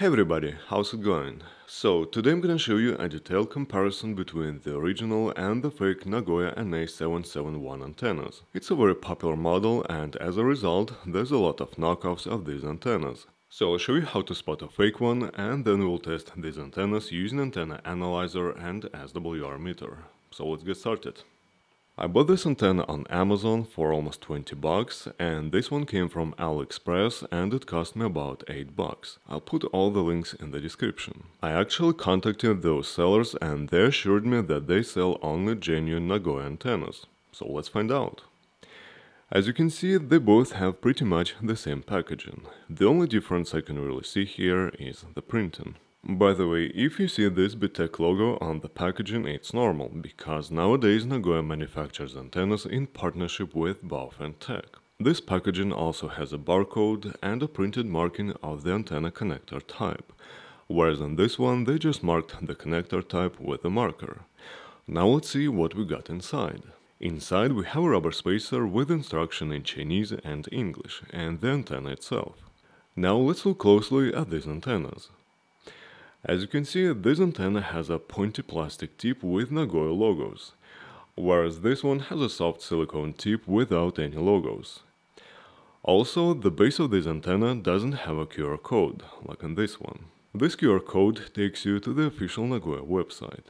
Hey everybody, how's it going? So today I'm gonna show you a detailed comparison between the original and the fake Nagoya NA-771 antennas. It's a very popular model and as a result there's a lot of knockoffs of these antennas. So I'll show you how to spot a fake one and then we'll test these antennas using antenna analyzer and SWR meter. So let's get started. I bought this antenna on Amazon for almost 20 bucks, and this one came from AliExpress and it cost me about 8 bucks. I'll put all the links in the description. I actually contacted those sellers and they assured me that they sell only genuine Nagoya antennas. So let's find out. As you can see, they both have pretty much the same packaging. The only difference I can really see here is the printing. By the way, if you see this BTEC logo on the packaging, it's normal, because nowadays Nagoya manufactures antennas in partnership with Baofeng Tech. This packaging also has a barcode and a printed marking of the antenna connector type, whereas on this one they just marked the connector type with a marker. Now let's see what we got inside. Inside we have a rubber spacer with instruction in Chinese and English, and the antenna itself. Now let's look closely at these antennas. As you can see, this antenna has a pointy plastic tip with Nagoya logos, whereas this one has a soft silicone tip without any logos. Also, the base of this antenna doesn't have a QR code, like on this one. This QR code takes you to the official Nagoya website.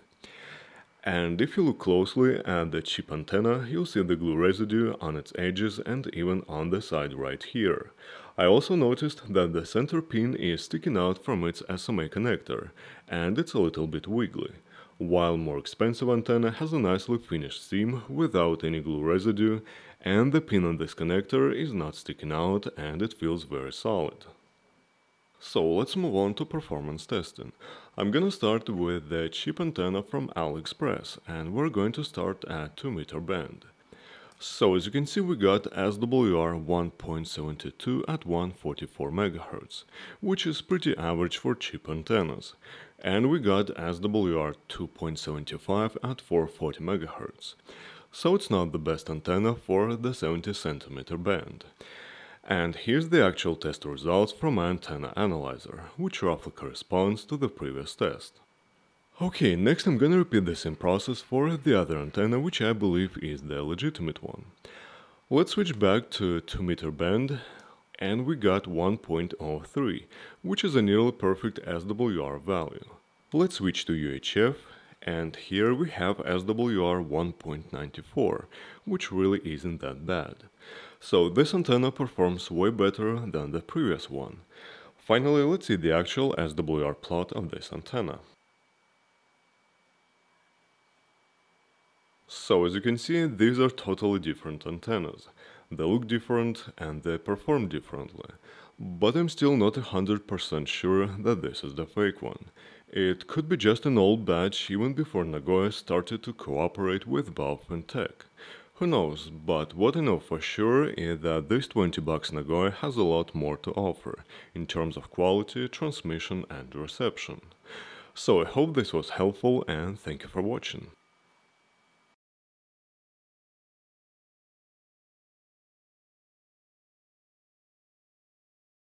And if you look closely at the cheap antenna, you'll see the glue residue on its edges and even on the side right here. I also noticed that the center pin is sticking out from its SMA connector, and it's a little bit wiggly, while more expensive antenna has a nicely finished seam without any glue residue, and the pin on this connector is not sticking out and it feels very solid. So let's move on to performance testing. I'm gonna start with the cheap antenna from AliExpress, and we're going to start at 2 meter band. So as you can see, we got SWR 1.72 at 144 MHz, which is pretty average for cheap antennas. And we got SWR 2.75 at 440 MHz. So it's not the best antenna for the 70 cm band. And here's the actual test results from my antenna analyzer, which roughly corresponds to the previous test. Okay, next I'm gonna repeat the same process for the other antenna, which I believe is the legitimate one. Let's switch back to 2 meter band, and we got 1.03, which is a nearly perfect SWR value. Let's switch to UHF, and here we have SWR 1.94, which really isn't that bad. So this antenna performs way better than the previous one. Finally, let's see the actual SWR plot of this antenna. So as you can see, these are totally different antennas. They look different and they perform differently. But I'm still not 100% sure that this is the fake one. It could be just an old batch even before Nagoya started to cooperate with Baofeng Tech. Who knows, but what I know for sure is that this 20 bucks Nagoya has a lot more to offer, in terms of quality, transmission and reception. So I hope this was helpful and thank you for watching.